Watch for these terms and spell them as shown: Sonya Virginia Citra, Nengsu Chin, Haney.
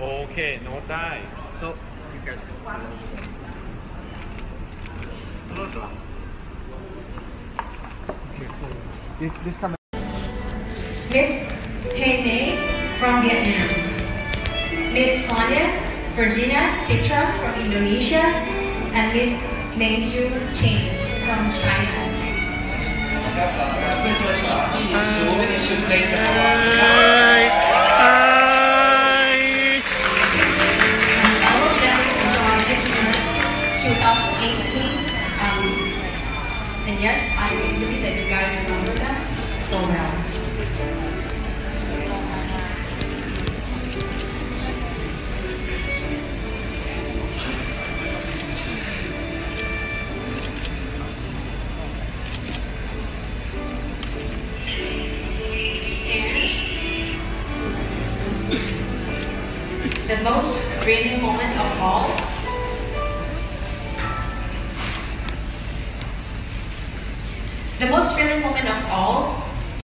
Okay, no time. So you guys. Miss Haney from Vietnam. Miss Sonya Virginia Citra from Indonesia, and Miss Nengsu Chin from China. And yes, I believe that you guys remember them so well. The most thrilling moment of all. The most thrilling moment of all